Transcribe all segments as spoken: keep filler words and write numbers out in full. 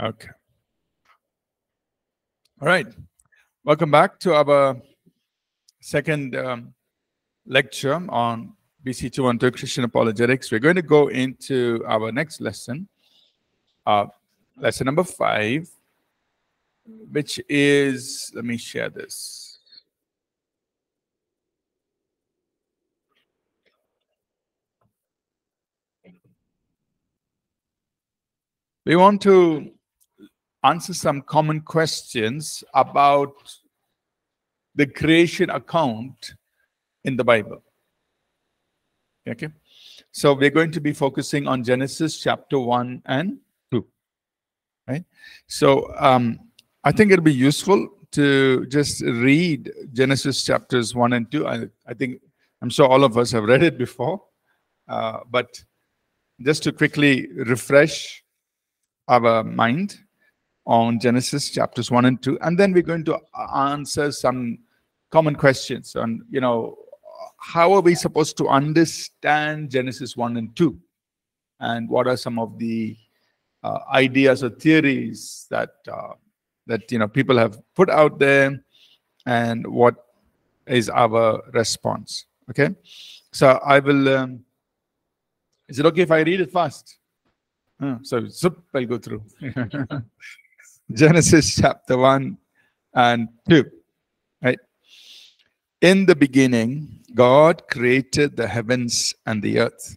Okay. All right. Welcome back to our second um, lecture on B C two twelve Christian Apologetics. We're going to go into our next lesson, uh, lesson number five, which is, let me share this. We want to answer some common questions about the creation account in the Bible. Okay, so we're going to be focusing on Genesis chapter one and two. Right. So um, I think it'll be useful to just read Genesis chapters one and two. I, I think I'm sure all of us have read it before, uh, but just to quickly refresh our mind on Genesis chapters one and two, and then we're going to answer some common questions on, you know, how are we supposed to understand Genesis one and two, and what are some of the uh, ideas or theories that uh, that you know people have put out there, and what is our response? Okay, so I will. Um, is it okay if I read it fast? Oh, so zip, I'll go through. Genesis chapter one and two. Right? In the beginning, God created the heavens and the earth.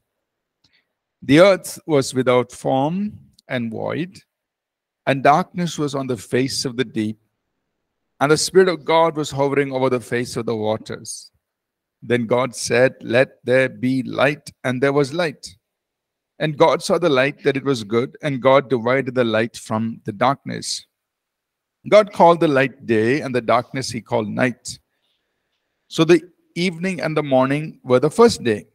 The earth was without form and void, and darkness was on the face of the deep, and the Spirit of God was hovering over the face of the waters. Then God said, "Let there be light," and there was light. And God saw the light, that it was good, and God divided the light from the darkness. God called the light day, and the darkness he called night. So the evening and the morning were the first day.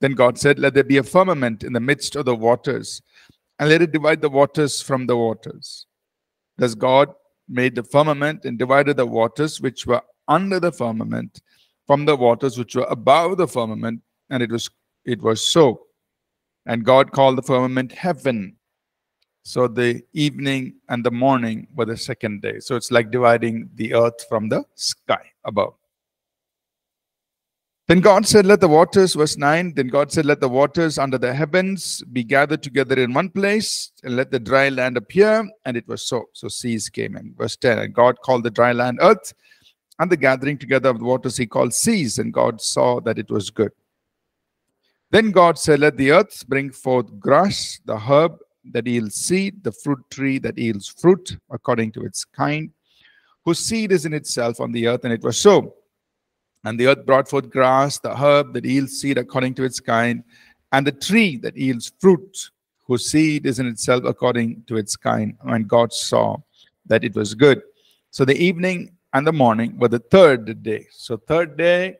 Then God said, "Let there be a firmament in the midst of the waters, and let it divide the waters from the waters." Thus God made the firmament and divided the waters which were under the firmament from the waters which were above the firmament, and it was, it was so. And God called the firmament heaven. So the evening and the morning were the second day. So it's like dividing the earth from the sky above. Then God said, "Let the waters," verse nine, then God said, "Let the waters under the heavens be gathered together in one place, and let the dry land appear." And it was so. So seas came in. Verse ten, and God called the dry land earth, and the gathering together of the waters he called seas. And God saw that it was good. Then God said, "Let the earth bring forth grass, the herb that yields seed, the fruit tree that yields fruit according to its kind, whose seed is in itself on the earth." And it was so. And the earth brought forth grass, the herb that yields seed according to its kind, and the tree that yields fruit, whose seed is in itself according to its kind. And God saw that it was good. So the evening and the morning were the third day. So third day,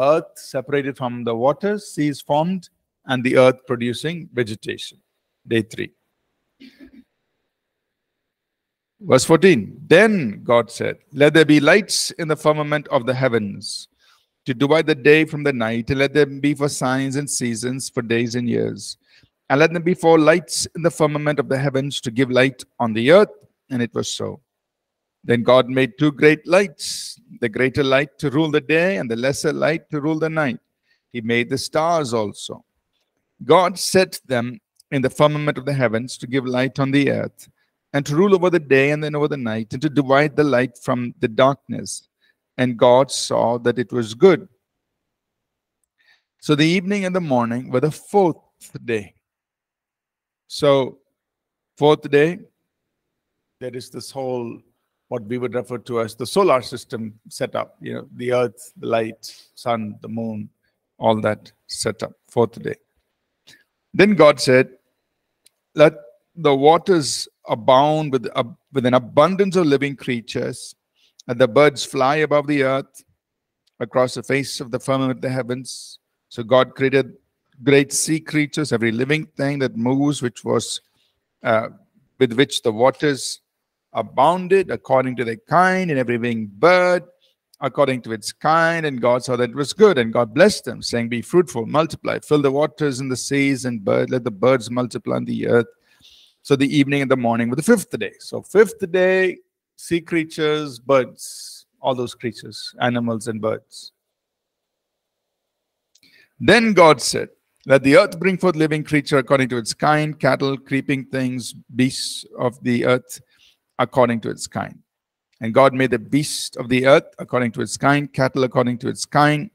earth separated from the waters, seas formed, and the earth producing vegetation. Day three. Verse fourteen. Then God said, "Let there be lights in the firmament of the heavens to divide the day from the night, and let them be for signs and seasons, for days and years. And let them be for lights in the firmament of the heavens to give light on the earth." And it was so. Then God made two great lights, the greater light to rule the day and the lesser light to rule the night. He made the stars also. God set them in the firmament of the heavens to give light on the earth, and to rule over the day and then over the night, and to divide the light from the darkness. And God saw that it was good. So the evening and the morning were the fourth day. So fourth day, there is this whole, what we would refer to as the solar system setup, you know, the earth, the light, sun, the moon, all that setup, fourth day. Then God said, "Let the waters abound with, uh, with an abundance of living creatures, and the birds fly above the earth, across the face of the firmament of the heavens." So God created great sea creatures, every living thing that moves, which was uh, with which the waters abounded according to their kind, and every winged bird according to its kind. And God saw that it was good. And God blessed them, saying, "Be fruitful, multiply, fill the waters and the seas, and bird, let the birds multiply on the earth." So the evening and the morning were the fifth day. So fifth day, sea creatures, birds, all those creatures, animals and birds. Then God said, let the earth bring forth living creature according to its kind, cattle, creeping things, beasts of the earth according to its kind. And God made the beast of the earth according to its kind, cattle according to its kind,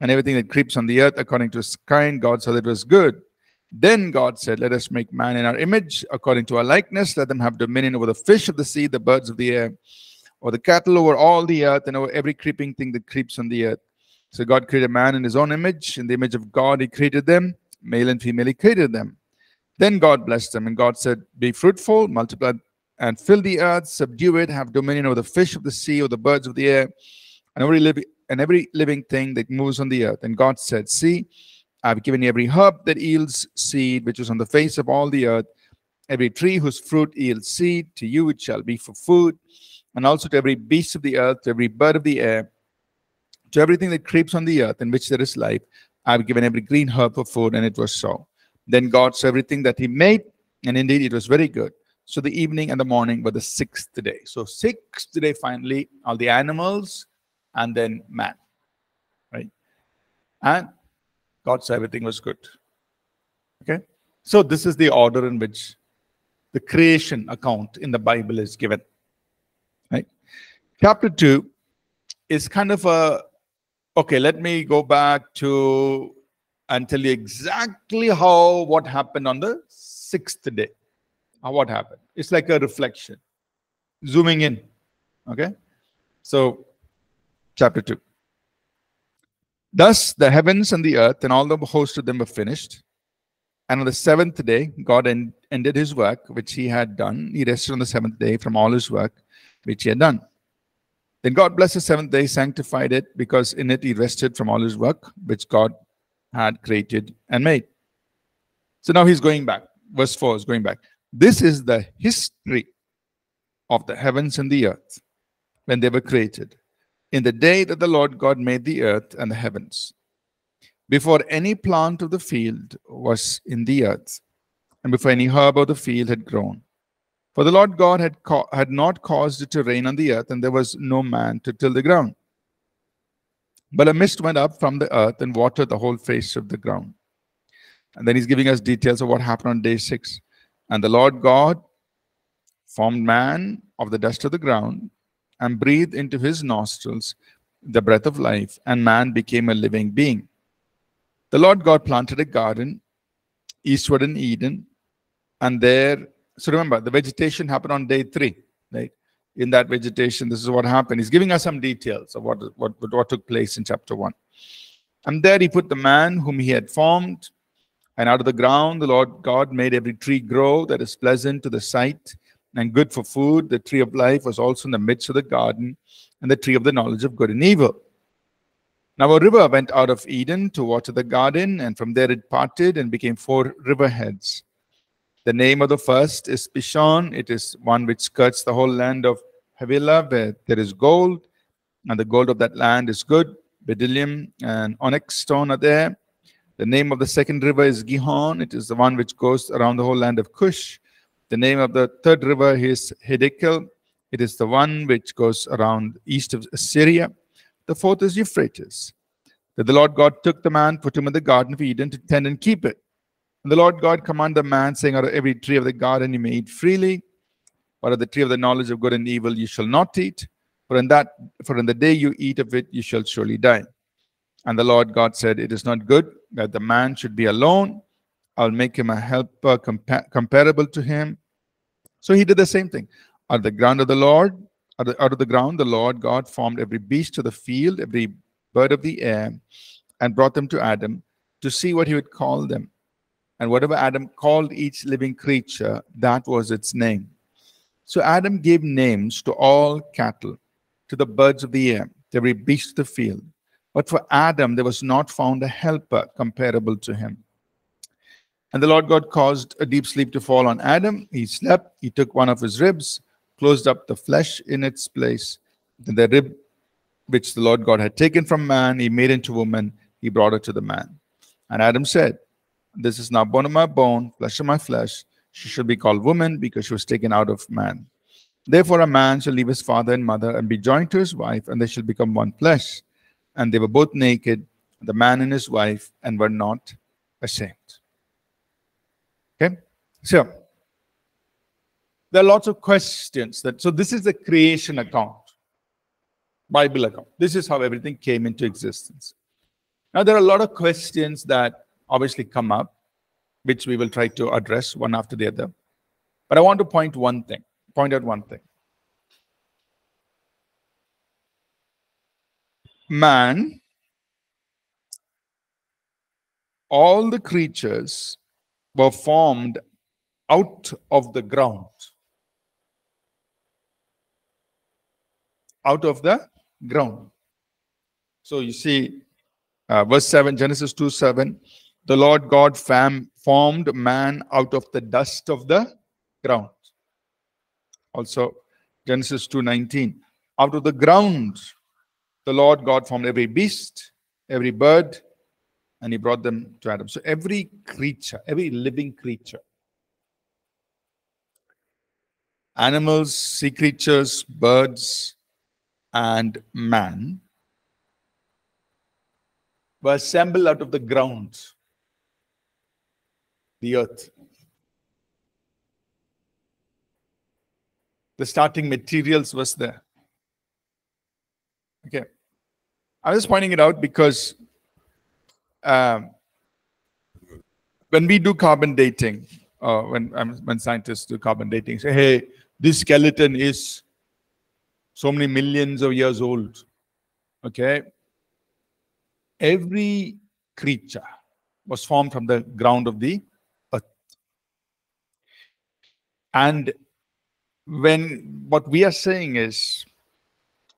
and everything that creeps on the earth according to its kind. God said it was good. Then God said, let us make man in our image, according to our likeness. Let them have dominion over the fish of the sea, the birds of the air, or the cattle, over all the earth, and over every creeping thing that creeps on the earth. So God created man in his own image. In the image of God, he created them. Male and female, he created them. Then God blessed them. And God said, be fruitful, multiply and fill the earth, subdue it, have dominion over the fish of the sea, over the birds of the air, and every living, and every living thing that moves on the earth. And God said, see, I have given you every herb that yields seed, which is on the face of all the earth, every tree whose fruit yields seed, to you it shall be for food, and also to every beast of the earth, to every bird of the air, to everything that creeps on the earth in which there is life, I have given every green herb for food, and it was so. Then God saw everything that he made, and indeed it was very good. So the evening and the morning were the sixth day. So sixth day, finally, all the animals, and then man, right? And God said everything was good. Okay? So this is the order in which the creation account in the Bible is given. Right? Chapter two is kind of a, okay, let me go back to and tell you exactly how, what happened on the sixth day. How, what happened? It's like a reflection. Zooming in. Okay? So, chapter two. Thus the heavens and the earth and all the host of them were finished. And on the seventh day, God end, ended his work, which he had done. He rested on the seventh day from all his work, which he had done. Then God blessed the seventh day, sanctified it, because in it he rested from all his work, which God had created and made. So now he's going back. Verse four is going back. This is the history of the heavens and the earth when they were created, in the day that the Lord God made the earth and the heavens, before any plant of the field was in the earth, and before any herb of the field had grown. For the Lord God had, had not caused it to rain on the earth, and there was no man to till the ground. But a mist went up from the earth and watered the whole face of the ground. And then he's giving us details of what happened on day six. And the Lord God formed man of the dust of the ground, and breathed into his nostrils the breath of life, and man became a living being. The Lord God planted a garden eastward in Eden, and there, so remember, the vegetation happened on day three, right? In that vegetation, this is what happened. He's giving us some details of what, what, what took place in chapter one. And there he put the man whom he had formed, and out of the ground the Lord God made every tree grow that is pleasant to the sight, and good for food. The tree of life was also in the midst of the garden, and the tree of the knowledge of good and evil. Now a river went out of Eden to water the garden, and from there it parted and became four river heads. The name of the first is Pishon. It is one which skirts the whole land of Havilah, where there is gold, and the gold of that land is good. Bdellium and onyx stone are there. The name of the second river is Gihon. It is the one which goes around the whole land of Cush. The name of the third river is Hiddekel. It is the one which goes around east of Assyria. The fourth is Euphrates. That the Lord God took the man, put him in the garden of Eden to tend and keep it. And the Lord God commanded the man, saying, out of every tree of the garden you may eat freely, but of the tree of the knowledge of good and evil you shall not eat, for in that, for in the day you eat of it you shall surely die. And the Lord God said, it is not good that the man should be alone. I'll make him a helper compa comparable to him. So he did the same thing. Out of the ground of the Lord, out of, out of the ground, the Lord God formed every beast of the field, every bird of the air, and brought them to Adam to see what he would call them. And whatever Adam called each living creature, that was its name. So Adam gave names to all cattle, to the birds of the air, to every beast of the field. But for Adam, there was not found a helper comparable to him. And the Lord God caused a deep sleep to fall on Adam. He slept. He took one of his ribs, closed up the flesh in its place. Then the rib which the Lord God had taken from man, he made into woman. He brought her to the man. And Adam said, this is now bone of my bone, flesh of my flesh. She should be called woman because she was taken out of man. Therefore a man shall leave his father and mother and be joined to his wife, and they shall become one flesh. And they were both naked, the man and his wife, and were not ashamed. Okay? So, there are lots of questions. That So this is the creation account, Bible account. This is how everything came into existence. Now there are a lot of questions that obviously come up, which we will try to address one after the other. But I want to point one thing, point out one thing. Man, all the creatures were formed out of the ground. Out of the ground. So you see, uh, verse seven, Genesis two seven, the Lord God fam formed man out of the dust of the ground. Also, Genesis two nineteen, out of the ground, the Lord God formed every beast, every bird, and he brought them to Adam. So every creature, every living creature, animals, sea creatures, birds, and man were assembled out of the ground, the earth. The starting materials was there. Okay. I was pointing it out because um, when we do carbon dating, uh, when, when scientists do carbon dating, say, hey, this skeleton is so many millions of years old. Okay. Every creature was formed from the ground of the earth. And when what we are saying is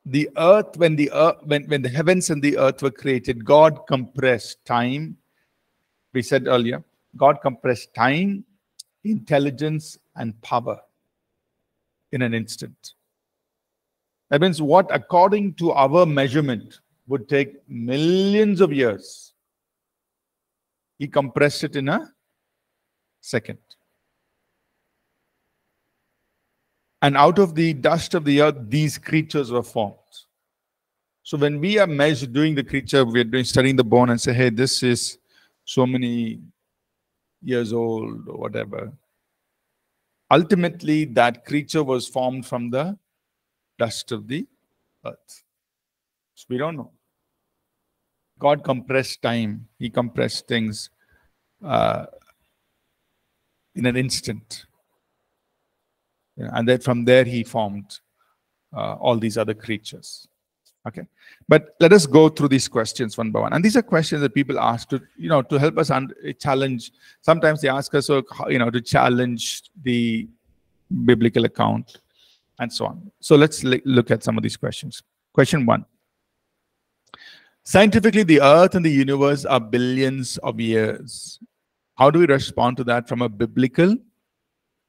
the earth, when the earth, when, when the heavens and the earth were created, God compressed time. We said earlier, God compressed time, intelligence, and power in an instant. That means what, according to our measurement, would take millions of years, he compressed it in a second. And out of the dust of the earth, these creatures were formed. So when we are measured, doing the creature, we are doing, studying the bone and say, hey, this is so many years old or whatever. Ultimately, that creature was formed from the dust of the earth. So we don't know. God compressed time. He compressed things uh, in an instant. Yeah, and then from there he formed uh, all these other creatures. Okay. But let us go through these questions one by one. And these are questions that people ask to, you know, to help us challenge. Sometimes they ask us, you know, to challenge the biblical account, and so on. So let's look at some of these questions. Question one. Scientifically, the earth and the universe are billions of years. How do we respond to that from a biblical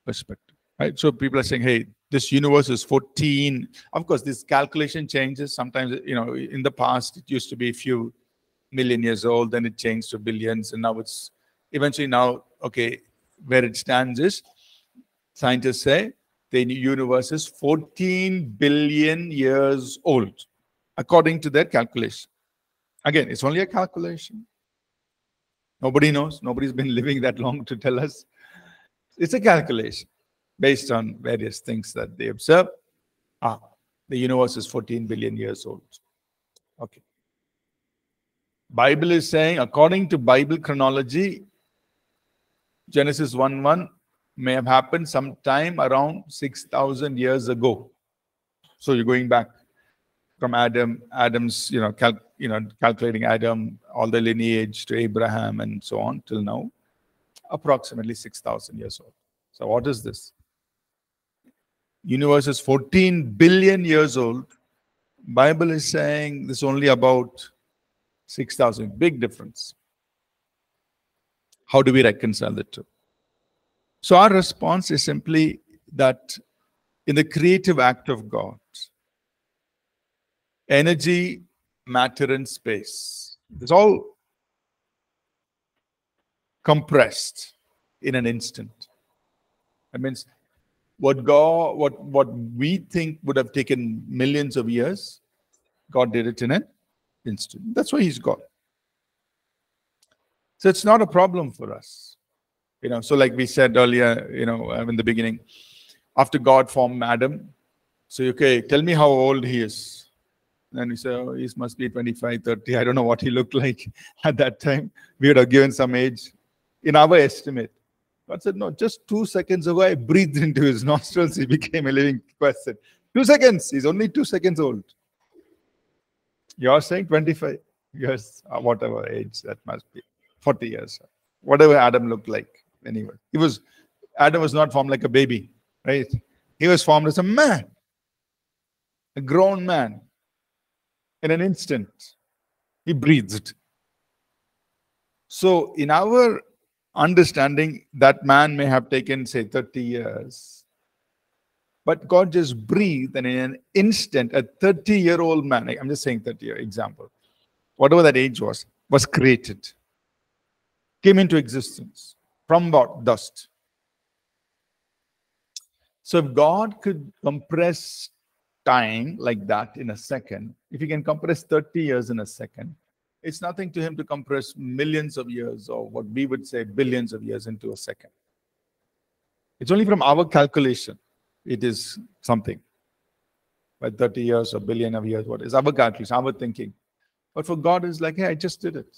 perspective? Right? So people are saying, hey, this universe is fourteen. Of course, this calculation changes. Sometimes, you know, in the past, it used to be a few million years old. Then it changed to billions. And now it's eventually now, okay, where it stands is, scientists say, the universe is fourteen billion years old, according to their calculation. Again, it's only a calculation. Nobody knows. Nobody's been living that long to tell us. It's a calculation based on various things that they observe. Ah, the universe is fourteen billion years old. Okay. Bible is saying, according to Bible chronology, Genesis one one, may have happened sometime around six thousand years ago. So you're going back from Adam, Adam's, you know, cal you know, calculating Adam, all the lineage to Abraham and so on till now, approximately six thousand years old. So what is this? Universe is fourteen billion years old. Bible is saying this only about six thousand. Big difference. How do we reconcile the two? So our response is simply that in the creative act of God, energy, matter, and space, it's all compressed in an instant. That means what God, what, what we think would have taken millions of years, God did it in an instant. That's why he's God. So it's not a problem for us. You know, so like we said earlier, you know, in the beginning, after God formed Adam, so okay, tell me how old he is. And we say, oh, he must be twenty-five, thirty. I don't know what he looked like at that time. We would have given some age in our estimate. God said, no, just two seconds ago, I breathed into his nostrils. He became a living person. Two seconds. He's only two seconds old. You're saying twenty-five years, or whatever age that must be. forty years. Whatever Adam looked like. Anyway, he was, Adam was not formed like a baby, right? He was formed as a man, a grown man. In an instant, he breathed. So in our understanding, that man may have taken, say, thirty years. But God just breathed, and in an instant, a thirty-year-old man, I'm just saying thirty-year example, whatever that age was, was created, came into existence from what? Dust. So if God could compress time like that in a second, if he can compress thirty years in a second, it's nothing to him to compress millions of years, or what we would say billions of years, into a second. It's only from our calculation it is something. By thirty years or billion of years, what is our calculation, our thinking. But for God, it's like, hey, I just did it.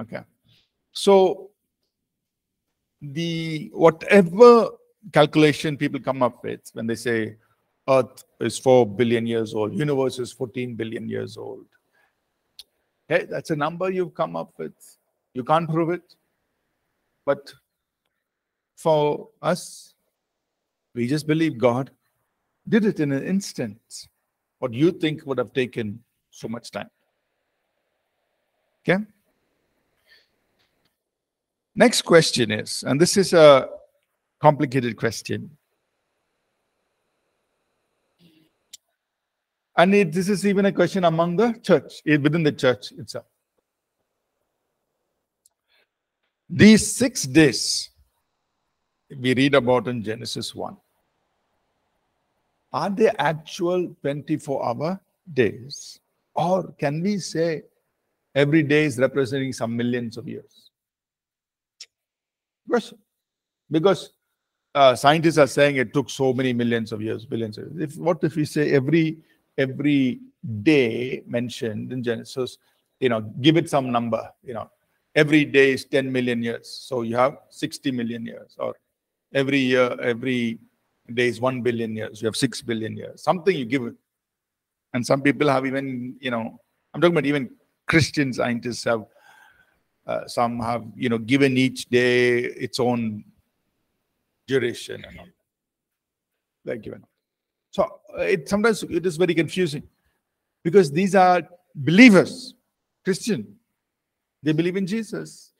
Okay. So, the whatever calculation people come up with when they say Earth is four billion years old, universe is fourteen billion years old. Okay, that's a number you've come up with. You can't prove it. But for us, we just believe God did it in an instant. What you think would have taken so much time. Okay? Next question is, and this is a complicated question. And it, this is even a question among the church, within the church itself. These six days we read about in Genesis one, are they actual twenty-four hour days? Or can we say every day is representing some millions of years? Question. Because uh, scientists are saying it took so many millions of years, billions of years. If, what if we say every every day mentioned in Genesis, you know, give it some number, you know, every day is ten million years. So you have sixty million years, or every year, every day is one billion years. You have six billion years, something you give it. And some people have even, you know, I'm talking about even Christian scientists have, uh, some have, you know, given each day its own duration and all. They're given. So it sometimes it is very confusing, because these are believers, Christian. They believe in Jesus,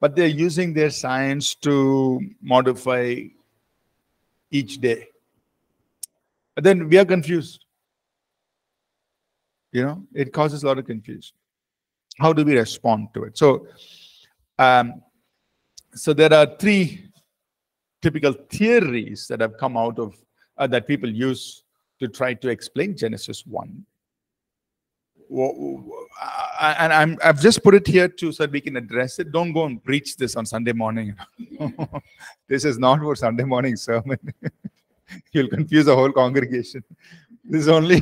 but they're using their science to modify each day. But then we are confused. You know, it causes a lot of confusion. How do we respond to it? So, um, so there are three typical theories that have come out of Uh, that people use to try to explain Genesis one. And I'm, I've just put it here too, so that we can address it. Don't go and preach this on Sunday morning. This is not for Sunday morning sermon. You'll confuse the whole congregation. This is only,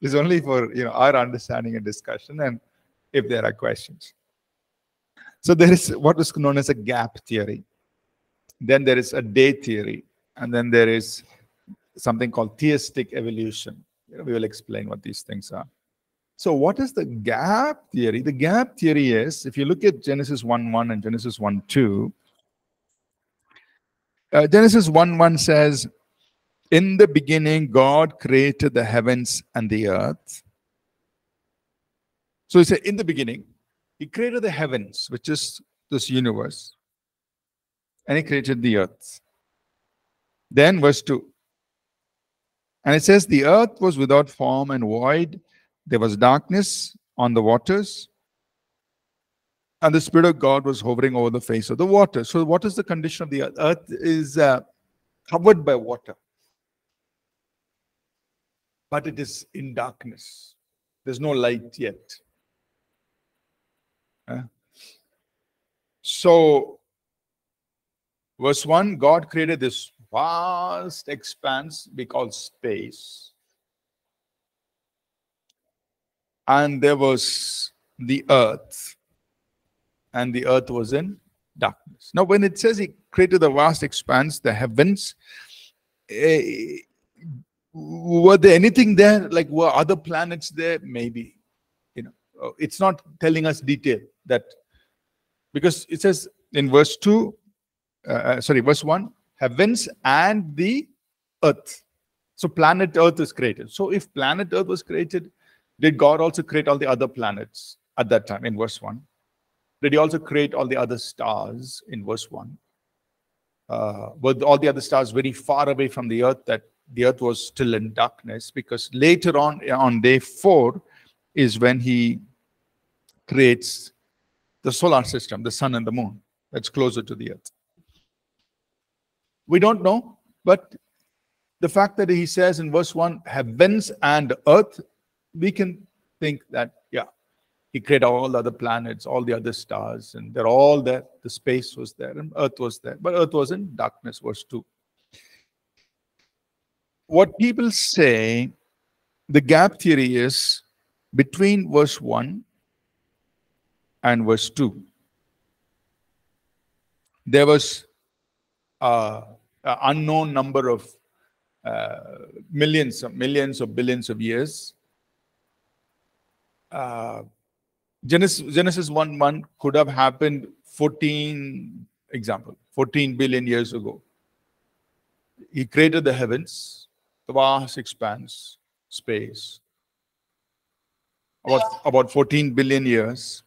this is only for, you know, our understanding and discussion, and if there are questions. So there is what is known as a gap theory. Then there is a day theory. And then there is something called theistic evolution. You know, we will explain what these things are. So what is the gap theory? The gap theory is, if you look at Genesis one one and Genesis one two, uh, Genesis one one says, in the beginning, God created the heavens and the earth. So he said, in the beginning, he created the heavens, which is this universe, and he created the earth. Then verse two. And it says, the earth was without form and void. There was darkness on the waters. and the Spirit of God was hovering over the face of the water. So what is the condition of the earth? Earth is uh, covered by water, but it is in darkness. There's no light yet. Uh, so, verse one, God created this vast expanse we call space. And there was the earth, and the earth was in darkness. Now, when it says he created the vast expanse, the heavens, eh, were there anything there? Like, were other planets there? Maybe. You know, it's not telling us detail that, because it says in verse two, uh, sorry, verse one, heavens and the earth. So, planet Earth is created. So, if planet Earth was created, did God also create all the other planets at that time in verse one? Did he also create all the other stars in verse one? Uh, were all the other stars very far away from the earth that the earth was still in darkness? Because later on, on day four, is when he creates the solar system, the sun and the moon. That's closer to the earth. We don't know, but the fact that he says in verse one, heavens and earth, we can think that, yeah, he created all the other planets, all the other stars, and they're all there. The space was there, and earth was there. But earth was in darkness, verse two. What people say, the gap theory is between verse one and verse two. There was uh, an unknown number of uh, millions of millions or billions of years. Uh, Genesis Genesis one one could have happened fourteen example fourteen billion years ago. He created the heavens, the vast expanse, space, about about fourteen billion years,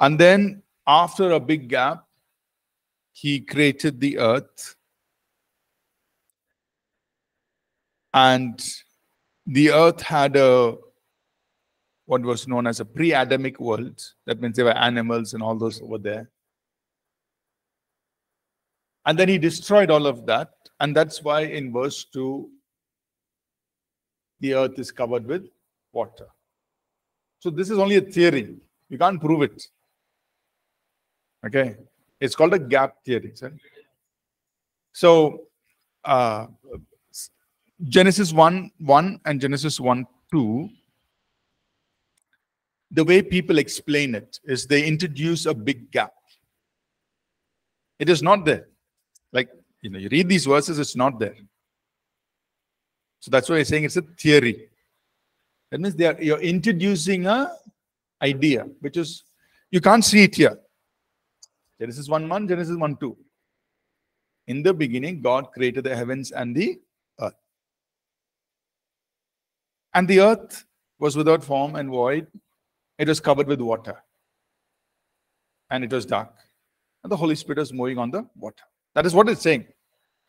and then after a big gap, he created the earth, and the earth had a what was known as a pre-Adamic world. That means there were animals and all those over there. And then he destroyed all of that. And that's why in verse two, the earth is covered with water. So this is only a theory. You can't prove it. Okay? It's called a gap theory. Right? So uh, Genesis one one and Genesis one two, the way people explain it is they introduce a big gap. It is not there. Like, you know, you read these verses, it's not there. So that's why you're saying it's a theory. That means they are, you're introducing an idea, which is, you can't see it here. Genesis one one, Genesis one two. In the beginning, God created the heavens and the earth. And the earth was without form and void. It was covered with water, and it was dark, and the Holy Spirit was moving on the water. That is what it's saying.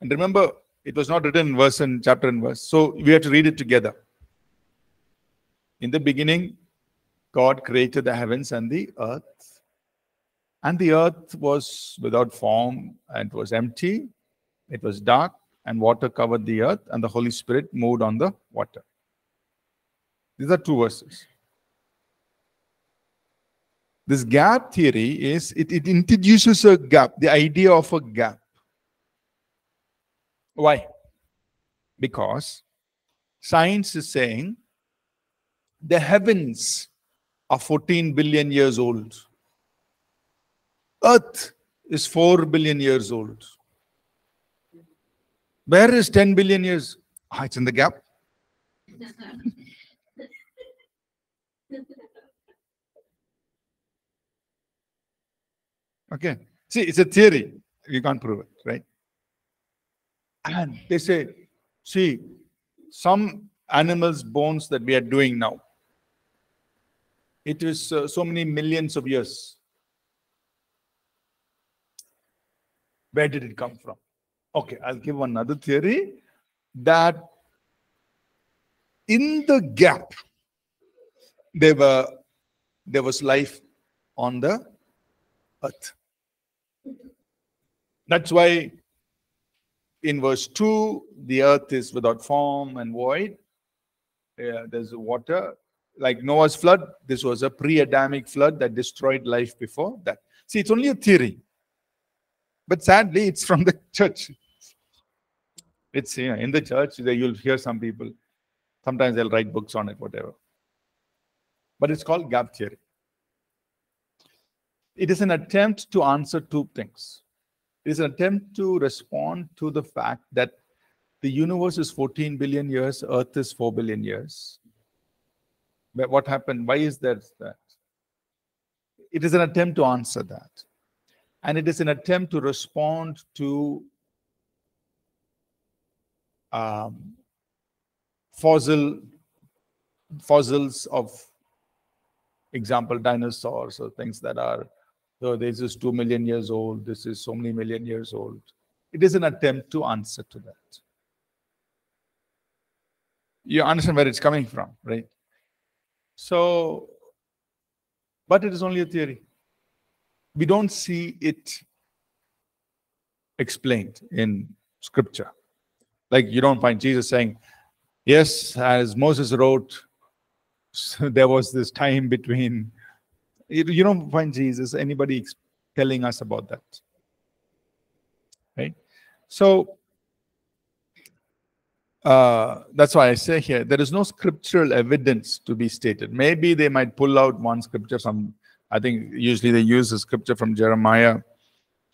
And remember, it was not written in verse and chapter and verse, so we have to read it together. In the beginning, God created the heavens and the earth, and the earth was without form and it was empty. It was dark, and water covered the earth, and the Holy Spirit moved on the water. These are two verses. This gap theory is, it, it introduces a gap, the idea of a gap. Why? Because science is saying the heavens are fourteen billion years old. Earth is four billion years old. Where is ten billion years? Ah, it's in the gap. Okay. See, it's a theory. You can't prove it, right? And they say, see, some animals' bones that we are doing now, it is uh, so many millions of years. Where did it come from? Okay, I'll give another theory, that in the gap, there were, there was life on the earth. That's why in verse two, the earth is without form and void. Yeah, there's water. Like Noah's flood, this was a pre-Adamic flood that destroyed life before that. See, it's only a theory. But sadly, it's from the church. It's you know, in the church, you'll hear some people. Sometimes they'll write books on it, whatever. But it's called gap theory. It is an attempt to answer two things. It is an attempt to respond to the fact that the universe is fourteen billion years, earth is four billion years. But what happened? Why is there that? It is an attempt to answer that. And it is an attempt to respond to um, fossil fossils of, example, dinosaurs or things that are, so this is two million years old, this is so many million years old. It is an attempt to answer to that. You understand where it's coming from, right? So, but it is only a theory. We don't see it explained in scripture. Like you don't find Jesus saying, yes, as Moses wrote, so there was this time between. You don't find Jesus, anybody telling us about that. Right? So, uh, that's why I say here, there is no scriptural evidence to be stated. Maybe they might pull out one scripture, some. I think usually they use a scripture from Jeremiah.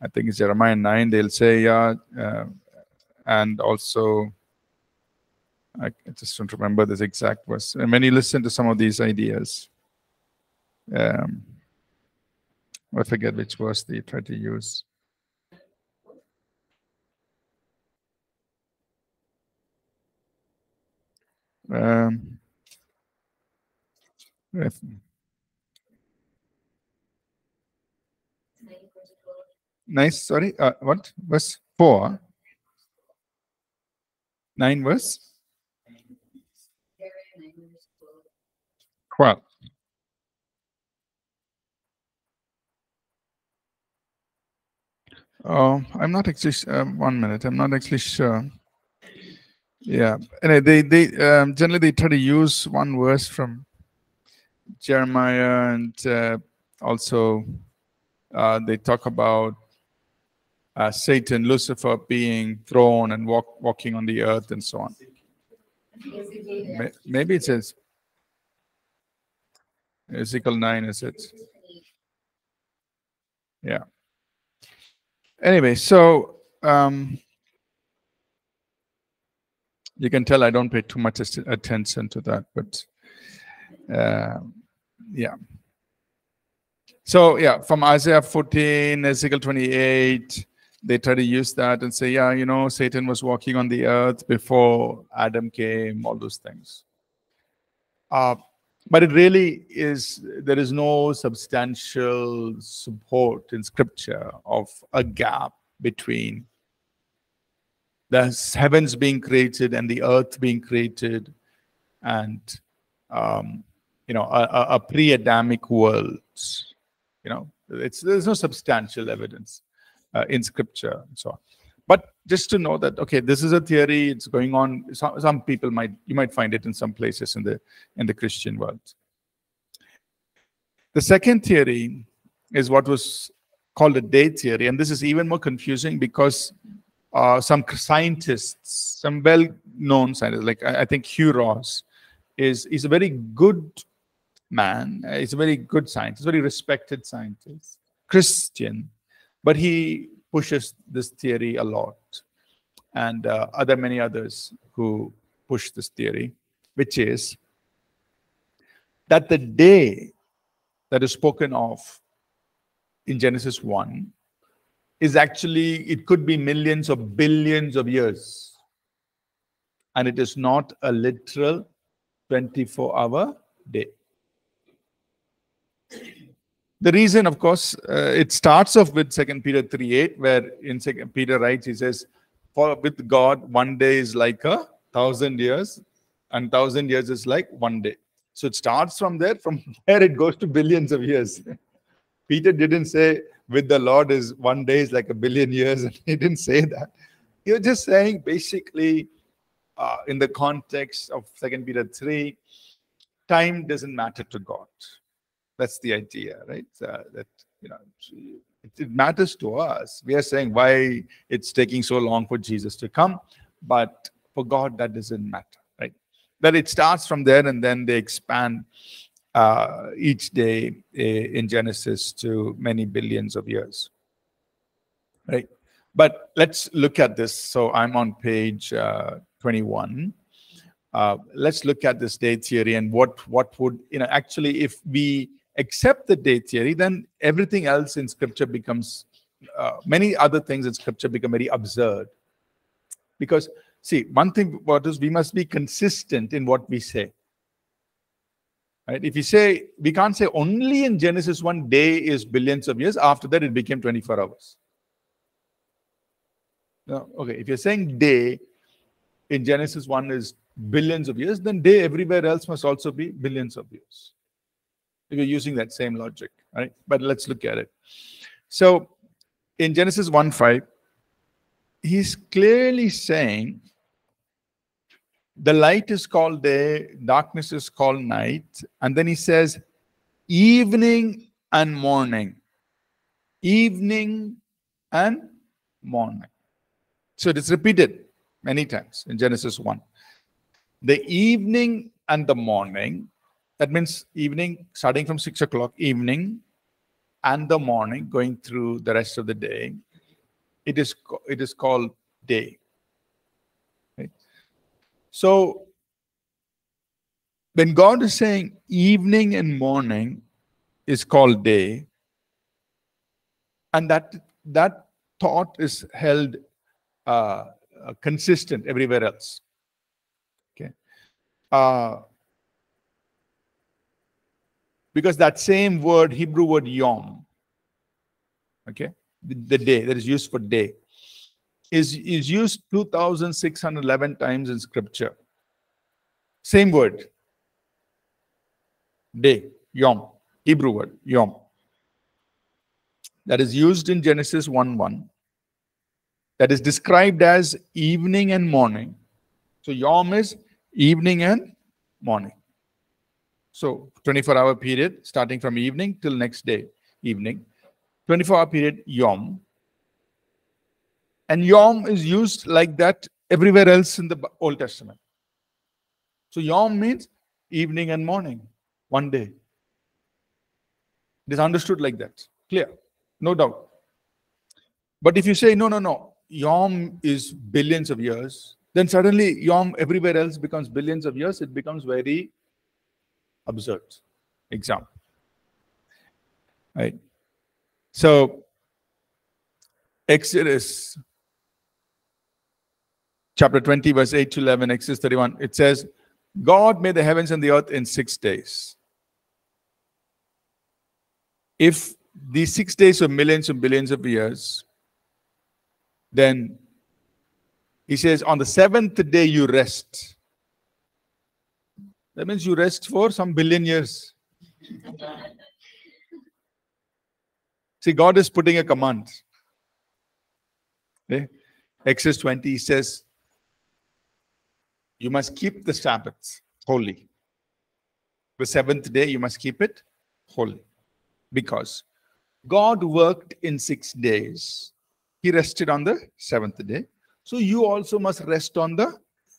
I think it's Jeremiah nine. They'll say, yeah, uh, and also, I just don't remember this exact verse. And when you listen to some of these ideas, um, I forget which verse they try to use. Um, if, Nice, sorry, uh, what? Verse four? nine verse? twelve. Oh, I'm not actually, uh, one minute, I'm not actually sure. Yeah, and they, they um, generally they try to use one verse from Jeremiah, and uh, also uh, they talk about Uh, Satan, Lucifer being thrown and walk, walking on the earth and so on. Maybe it says Ezekiel nine, is it? Yeah. Anyway, so um, you can tell I don't pay too much attention to that, but uh, yeah. So yeah, from Isaiah fourteen, Ezekiel twenty-eight, they try to use that and say, yeah, you know, Satan was walking on the earth before Adam came, all those things. Uh, but it really is, there is no substantial support in scripture of a gap between the heavens being created and the earth being created and, um, you know, a, a pre-Adamic world. You know, it's, there's no substantial evidence. Uh, in scripture and so on, but just to know that okay, this is a theory. It's going on. Some, some people might you might find it in some places in the in the Christian world. The second theory is what was called a day theory, and this is even more confusing because uh, some scientists, some well-known scientists, like I, I think Hugh Ross, is is a very good man. He's a very good scientist, very respected scientist, Christian. But he pushes this theory a lot, and uh, other many others who push this theory, which is that the day that is spoken of in Genesis one is actually, it could be millions or billions of years, and it is not a literal twenty-four hour day. The reason, of course, uh, it starts off with Second Peter three eight, where in Second Peter writes, he says, "For with God, one day is like a thousand years, and thousand years is like one day." So it starts from there. From there, it goes to billions of years. Peter didn't say with the Lord is one day is like a billion years. And he didn't say that. He was just saying basically uh, in the context of Second Peter three, time doesn't matter to God. That's the idea, right? Uh, that, you know, it, it matters to us. We are saying why it's taking so long for Jesus to come. But for God, that doesn't matter, right? But it starts from there, and then they expand uh, each day uh, in Genesis to many billions of years, right? But let's look at this. So I'm on page uh, twenty-one. Uh, let's look at this day theory and what what would, you know, actually, if we accept the day theory, then everything else in Scripture becomes, uh, many other things in Scripture become very absurd. Because, see, one thing about this, we must be consistent in what we say. Right? If you say, we can't say only in Genesis one day is billions of years, after that it became twenty-four hours. No, okay, if you're saying day in Genesis one is billions of years, then day everywhere else must also be billions of years. If you're using that same logic, right? But let's look at it. So, in Genesis one five, he's clearly saying the light is called day, darkness is called night, and then he says evening and morning. Evening and morning. So it's repeated many times in Genesis one. The evening and the morning, that means evening starting from six o'clock evening and the morning going through the rest of the day. It is, it is called day. Right? So, when God is saying evening and morning is called day, and that, that thought is held uh, consistent everywhere else. Okay? Uh, because that same word, Hebrew word yom, okay? The day that is used for day is, is used two thousand six hundred eleven times in Scripture. Same word. Day, yom, Hebrew word, yom. That is used in Genesis one one. That is described as evening and morning. So yom is evening and morning. So twenty-four hour period starting from evening till next day, evening. twenty-four hour period, yom. And yom is used like that everywhere else in the Old Testament. So yom means evening and morning, one day. It is understood like that. Clear. No doubt. But if you say, no, no, no, yom is billions of years, then suddenly yom everywhere else becomes billions of years. It becomes very absurd. Example. Right? So, Exodus chapter twenty, verse eight to eleven, Exodus thirty-one, it says, God made the heavens and the earth in six days. If these six days were millions and billions of years, then he says, on the seventh day you rest. That means you rest for some billion years. See, God is putting a command. Okay? Exodus twenty says, you must keep the Sabbath holy. The seventh day, you must keep it holy. Because God worked in six days. He rested on the seventh day. So you also must rest on the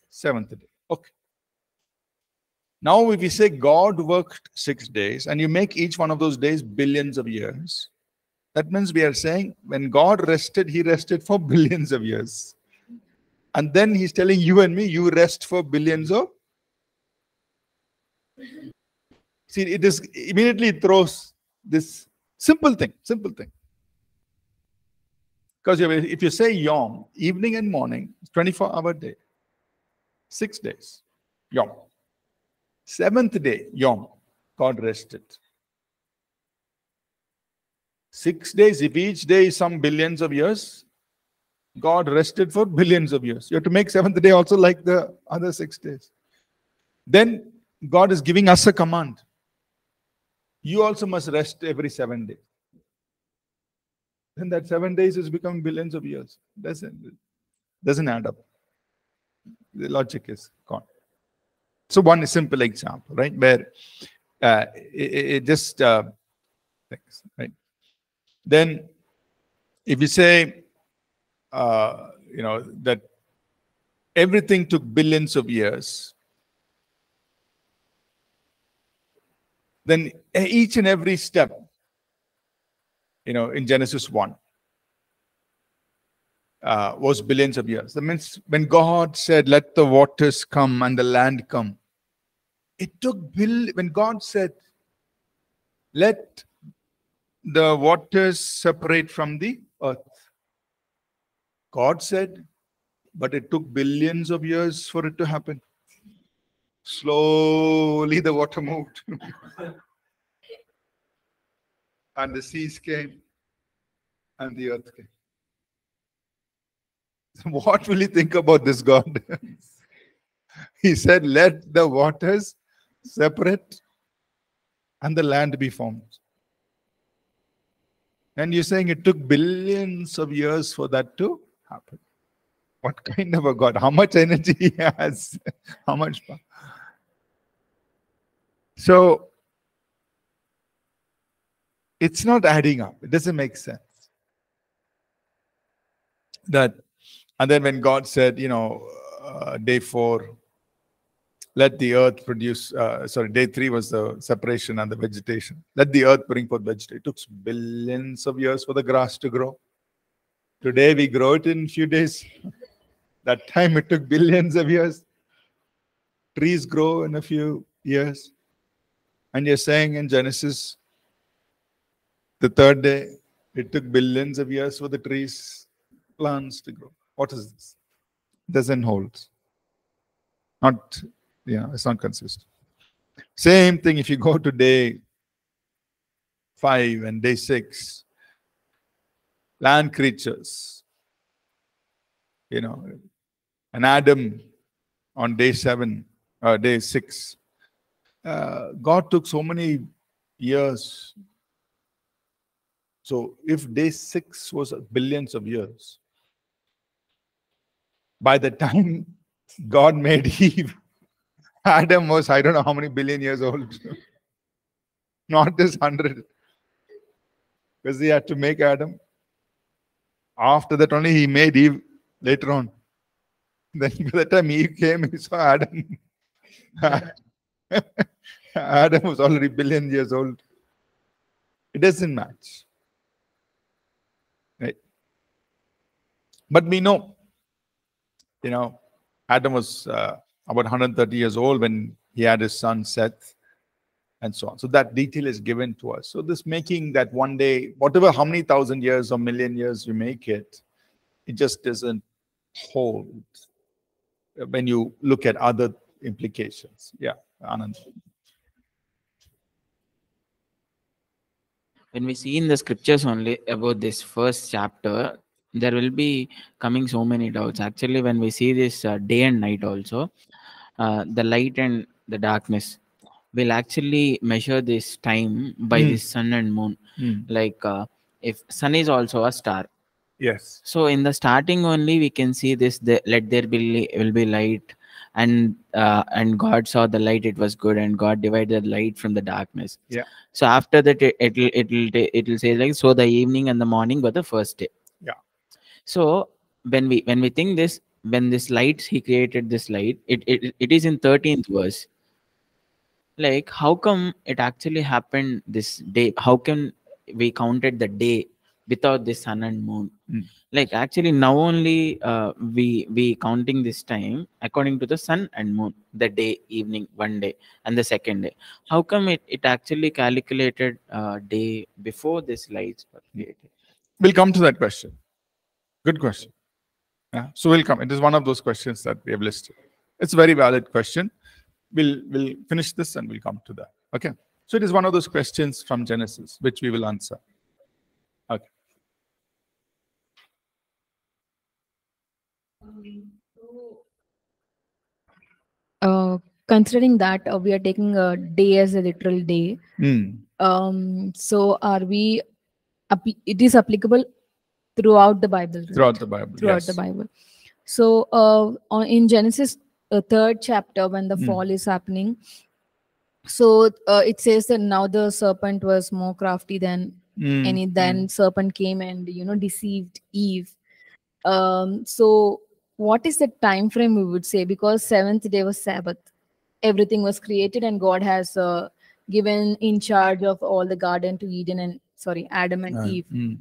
seventh day. Okay. Now if you say God worked six days and you make each one of those days billions of years, that means we are saying when God rested, he rested for billions of years. And then he's telling you and me, you rest for billions of. See, it is immediately throws this simple thing, simple thing. Because if you say yom, evening and morning, twenty-four hour day, six days, yom. Seventh day, yom, God rested. Six days, if each day is some billions of years, God rested for billions of years. You have to make seventh day also like the other six days. Then God is giving us a command. You also must rest every seven days. then that seven days has become billions of years. Doesn't doesn't add up. The logic is gone. So one simple example, right, where uh, it, it just uh, thanks, right. Then, if you say, uh, you know, that everything took billions of years, then each and every step, you know, in Genesis one, uh, was billions of years. That means when God said, "Let the waters come and the land come," it took bill. When God said, "Let the waters separate from the earth," God said, but it took billions of years for it to happen. Slowly the water moved. And the seas came. And the earth came. So what will you think about this God? He said, "Let the waters separate and the land be formed." And you're saying it took billions of years for that to happen. What kind of a God? How much energy he has? How much power? So, it's not adding up. It doesn't make sense. That, and then when God said, you know, uh, day four, let the earth produce, uh, sorry, day three was the separation and the vegetation. Let the earth bring forth vegetation. It took billions of years for the grass to grow. Today we grow it in a few days. That time it took billions of years. Trees grow in a few years. And you're saying in Genesis, the third day, it took billions of years for the trees, plants to grow. What is this? Doesn't hold. Not, yeah, it's not consistent. Same thing if you go to day five and day six. Land creatures, you know, and Adam on day seven, uh, day six. Uh, God took so many years. So if day six was billions of years, by the time God made Eve, Adam was, I don't know how many billion years old. Not this hundred. Because he had to make Adam. After that only he made Eve later on. Then by the time Eve came, he saw Adam. Adam was already billion years old. It doesn't match. Right? But we know, you know, Adam was uh, about one hundred thirty years old when he had his son Seth. And so on. So that detail is given to us. So this making that one day, whatever, how many thousand years or million years you make it, it just doesn't hold when you look at other implications. Yeah, Anand. When we see in the scriptures only about this first chapter, there will be coming so many doubts. Actually, when we see this uh, day and night also, uh, the light and the darkness, will actually measure this time by mm. the sun and moon. Mm. Like uh, if sun is also a star. Yes. So in the starting only we can see this, the, let there be will be light, and uh, and God saw the light, it was good, and God divided light from the darkness. Yeah. So after that it it'll it'll it'll say like, so the evening and the morning were the first day. Yeah. So when we when we think this, when this light, he created this light, it it, it is in thirteenth verse. Like, how come it actually happened this day? How can we counted the day without the sun and moon? Mm. Like, actually, now only uh, we we counting this time according to the sun and moon, the day, evening, one day, and the second day. How come it, it actually calculated uh, day before this lights were created? We'll come to that question. Good question. Yeah. So we'll come. It is one of those questions that we have listed. It's a very valid question. We'll, we'll finish this and we'll come to that. Okay. So it is one of those questions from Genesis, which we will answer. Okay. Uh, considering that uh, we are taking a day as a literal day. Mm. Um, so are we, it is applicable Throughout the Bible. Right? Throughout the Bible. Throughout yes. the Bible. So uh, in Genesis uh, third chapter, when the mm. fall is happening, so uh, it says that now the serpent was more crafty than mm. any. Then mm. serpent came and you know deceived Eve. Um, so what is the time frame we would say? Because seventh day was Sabbath. Everything was created, and God has uh, given in charge of all the garden to Eden and sorry Adam and uh, Eve. Mm.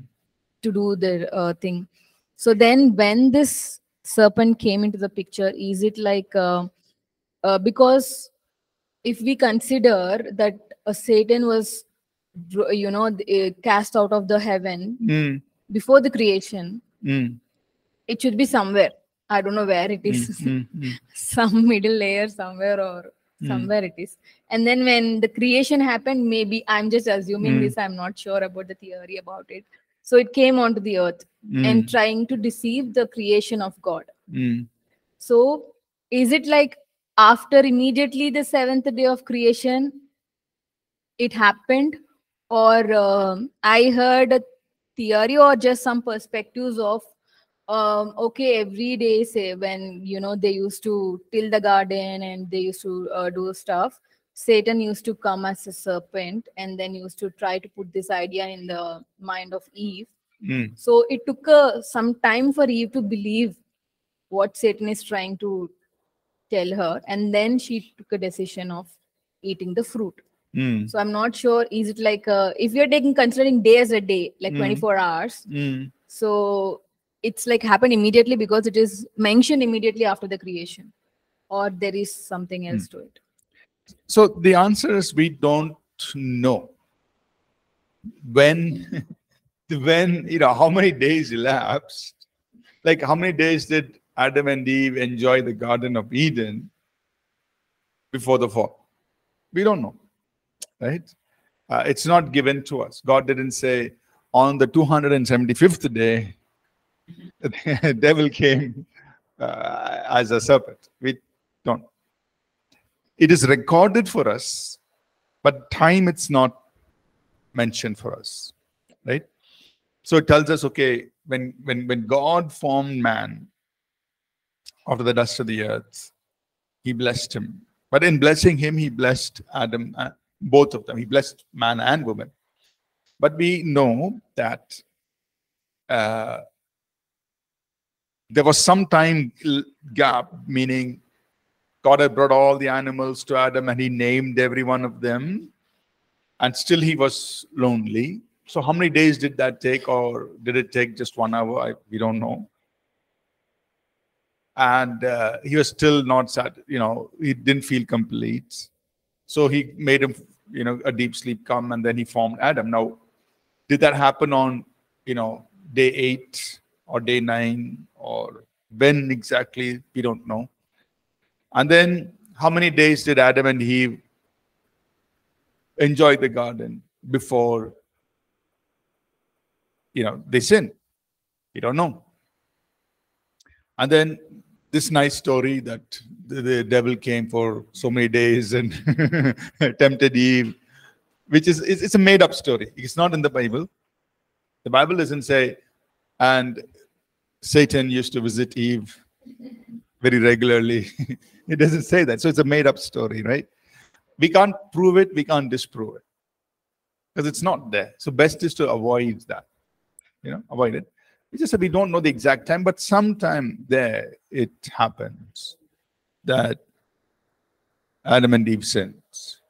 to do their uh, thing. So then when this serpent came into the picture, is it like, uh, uh, because if we consider that uh, Satan was, you know, uh, cast out of the heaven mm. before the creation, mm. it should be somewhere. I don't know where it is. Mm. Mm. Some middle layer somewhere or somewhere mm. it is. And then when the creation happened, maybe I'm just assuming mm. this, I'm not sure about the theory about it. So it came onto the earth mm. and trying to deceive the creation of God. Mm. So is it like after immediately the seventh day of creation, it happened? Or um, I heard a theory or just some perspectives of, um, okay, every day say when, you know, they used to till the garden and they used to uh, do stuff, Satan used to come as a serpent and then used to try to put this idea in the mind of Eve. Mm. So it took uh, some time for Eve to believe what Satan is trying to tell her. And then she took a decision of eating the fruit. Mm. So I'm not sure, is it like, a, if you're taking considering day as a day, like mm. twenty-four hours. Mm. So it's like happened immediately because it is mentioned immediately after the creation. Or there is something else mm. to it. So the answer is we don't know when, when you know how many days elapsed, like how many days did Adam and Eve enjoy the Garden of Eden before the fall? We don't know, right? Uh, it's not given to us. God didn't say on the two hundred seventy-fifth day, the devil came uh, as a serpent. We don't. It is recorded for us, but time it's not mentioned for us, right? So it tells us, okay, when, when, when God formed man out of the dust of the earth, he blessed him. But in blessing him, he blessed Adam, uh, both of them. He blessed man and woman. But we know that uh, there was some time gap, meaning God had brought all the animals to Adam and he named every one of them. And still he was lonely. So how many days did that take? Or did it take just one hour? I, we don't know. And uh, he was still not sad. You know, he didn't feel complete. So he made him, you know, a deep sleep come and then he formed Adam. Now, did that happen on, you know, day eight or day nine or when exactly? We don't know. And then how many days did Adam and Eve enjoy the garden before, you know, they sinned? We don't know. And then this nice story that the, the devil came for so many days and tempted Eve, which is, it's, it's a made-up story. It's not in the Bible. The Bible doesn't say, and Satan used to visit Eve very regularly. It doesn't say that. So it's a made-up story, right? We can't prove it. We can't disprove it. Because it's not there. So best is to avoid that. You know, avoid it. It's just that we don't know the exact time, but sometime there it happens that Adam and Eve sins.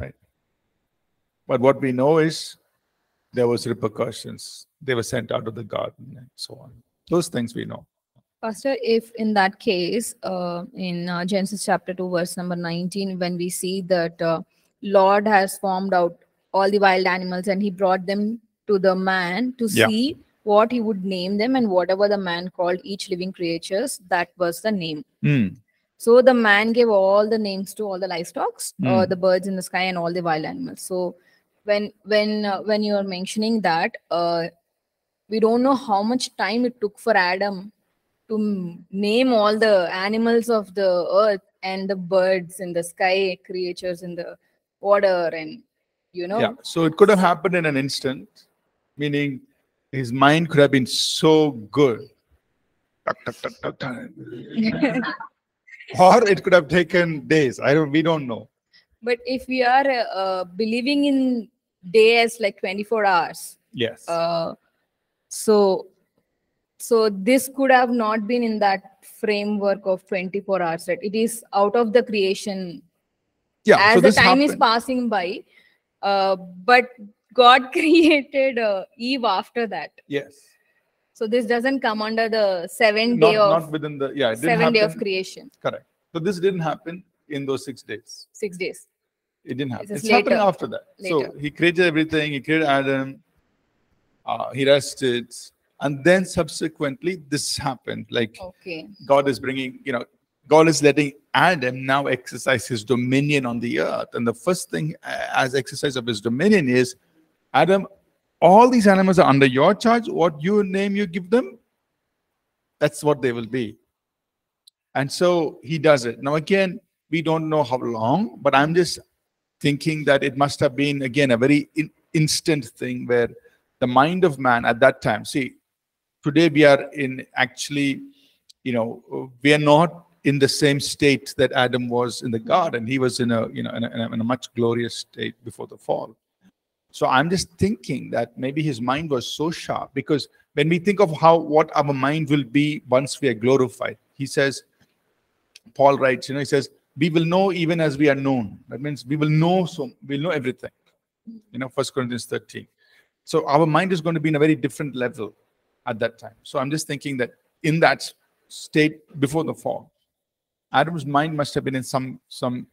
Right? But what we know is there was repercussions. They were sent out of the garden and so on. Those things we know. Pastor, if in that case, uh, in uh, Genesis chapter two, verse number nineteen, when we see that uh, Lord has formed out all the wild animals and he brought them to the man to yeah. see what he would name them, and whatever the man called each living creatures, that was the name. Mm. So the man gave all the names to all the livestock, mm. uh, the birds in the sky and all the wild animals. So when, when, uh, when you are mentioning that, uh, we don't know how much time it took for Adam to name all the animals of the earth and the birds in the sky, creatures in the water, and you know. Yeah. So it could have happened in an instant, meaning His mind could have been so good. Or it could have taken days. I don't, we don't know. But if we are uh, believing in days like twenty-four hours. Yes. Uh, so, so this could have not been in that framework of twenty-four hours. Right? It is out of the creation. Yeah. As so the time happened. Is passing by. Uh, but God created uh, Eve after that. Yes. So this doesn't come under the seven not, day of not within the yeah it seven happen. Day of creation. Correct. So this didn't happen in those six days. Six days. It didn't happen. It's, it's happening after that. Later. So he created everything. He created Adam. Uh, he rested, and then subsequently this happened. Like okay. God is bringing, you know, God is letting Adam now exercise his dominion on the earth, and the first thing as exercise of his dominion is, Adam, all these animals are under your charge. What your name you give them, that's what they will be. And so he does it. Now again, we don't know how long, but I'm just thinking that it must have been, again, a very in instant thing where the mind of man at that time, see, today we are in actually, you know, we are not in the same state that Adam was in the garden. He was in a, you know, in a, in a much glorious state before the fall. So I'm just thinking that maybe his mind was so sharp, because when we think of how what our mind will be once we are glorified, he says, Paul writes, you know, he says, we will know even as we are known. That means we will know, so we'll know everything. You know, First Corinthians thirteen. So our mind is going to be in a very different level at that time. So I'm just thinking that in that state before the fall, Adam's mind must have been in some some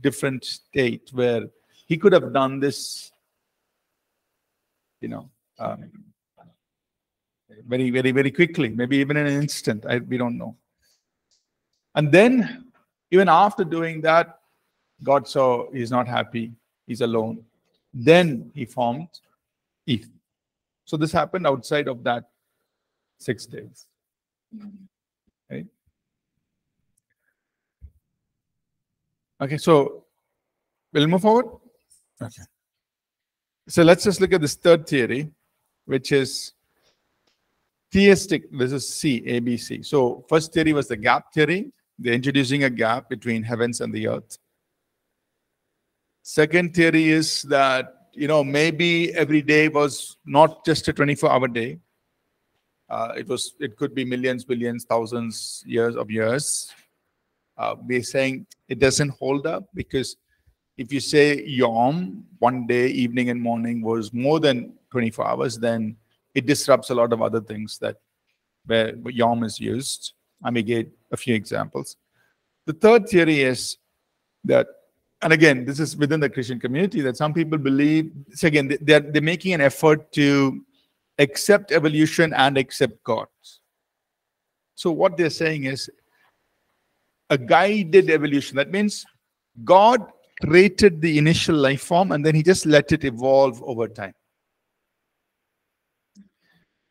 different state where he could have done this. You know, um, very, very, very quickly, maybe even in an instant. I, we don't know. And then, even after doing that, God saw he's not happy. He's alone. Then he formed Eve. So this happened outside of that six days. Right? Okay, so we'll move forward. Okay. So let's just look at this third theory, which is theistic. This is C, A B C. So first theory was the gap theory. They're introducing a gap between heavens and the earth. Second theory is that, you know, maybe every day was not just a twenty-four hour day. Uh, it was. It could be millions, billions, thousands years of years. Uh, we're saying it doesn't hold up, because if you say yom, one day, evening and morning, was more than twenty-four hours, then it disrupts a lot of other things that where yom is used. I may give a few examples. The third theory is that, and again, this is within the Christian community, that some people believe, so again, they're, they're making an effort to accept evolution and accept God. So what they're saying is a guided evolution. That means God created the initial life form, and then he just let it evolve over time.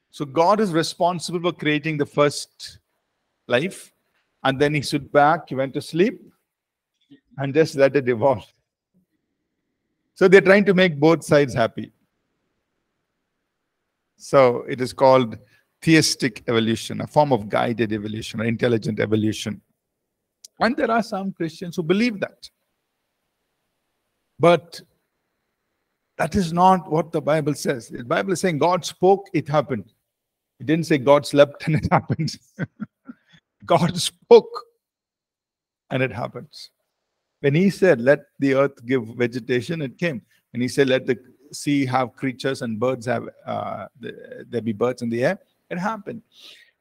So God is responsible for creating the first life, and then he stood back, he went to sleep, and just let it evolve. So they're trying to make both sides happy. So it is called theistic evolution, a form of guided evolution or intelligent evolution. And there are some Christians who believe that. But that is not what the Bible says. The Bible is saying God spoke, it happened. It didn't say God slept and it happened. God spoke and it happens. When he said, let the earth give vegetation, it came. When he said, let the sea have creatures and birds have, uh, the, there be birds in the air, it happened.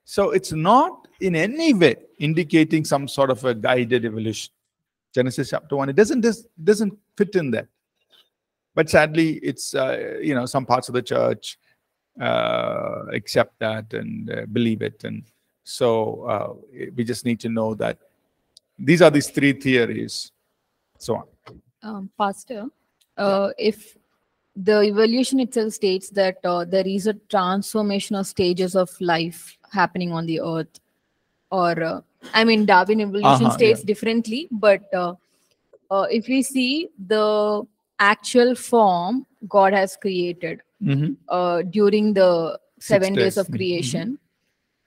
So it's not in any way indicating some sort of a guided evolution. Genesis chapter one, it doesn't just doesn't fit in that. But sadly, it's uh, you know, some parts of the church uh, accept that and uh, believe it, and so uh, we just need to know that these are these three theories. So on, um, Pastor, uh, yeah. If the evolution itself states that uh, there is a transformation of stages of life happening on the earth, or uh, I mean, Darwin evolution uh-huh, states yeah. differently, but uh, uh, if we see the actual form God has created mm-hmm. uh, during the seven days, days of creation.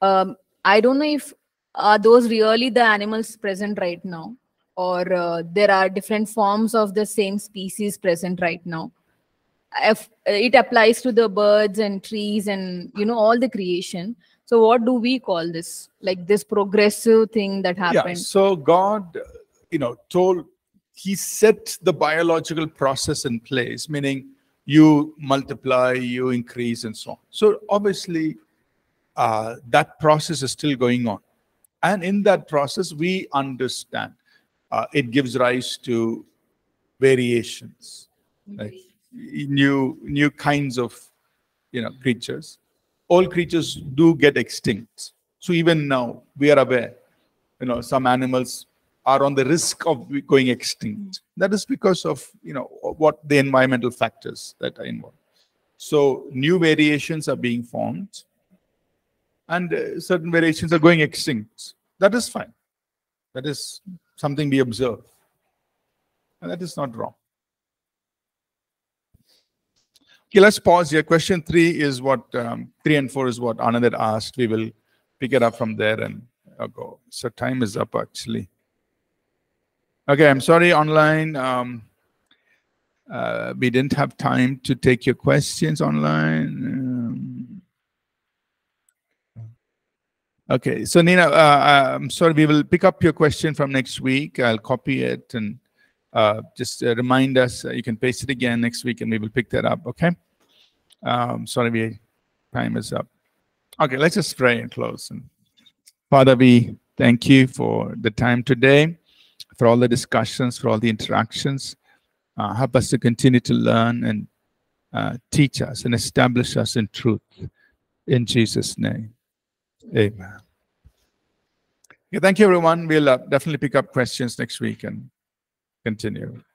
Mm-hmm. um, I don't know if are those really the animals present right now, or uh, there are different forms of the same species present right now. If it applies to the birds and trees and, you know, all the creation. So what do we call this? Like this progressive thing that happened. Yeah, so God, you know, told, he set the biological process in place, meaning you multiply, you increase and so on. So obviously uh, that process is still going on. And in that process, we understand uh, it gives rise to variations, like new, new kinds of, you know, creatures. All creatures do get extinct. So even now, we are aware, you know, some animals are on the risk of going extinct. That is because of, you know, what the environmental factors that are involved. So new variations are being formed, and uh, certain variations are going extinct. That is fine. That is something we observe, and that is not wrong. Okay, let's pause here. Question three is what, um, three and four is what Anand asked. We will pick it up from there and I'll go. So time is up actually. Okay, I'm sorry online. Um, uh, we didn't have time to take your questions online. Um, okay, so Nina, uh, I'm sorry. We will pick up your question from next week. I'll copy it and Uh, just uh, remind us, uh, you can paste it again next week and we will pick that up, okay? Um, sorry, we, time is up. Okay, let's just pray and close. And Father, we thank you for the time today, for all the discussions, for all the interactions. Uh, help us to continue to learn and uh, teach us and establish us in truth. In Jesus' name, amen. Okay, thank you, everyone. We'll uh, definitely pick up questions next week and continue.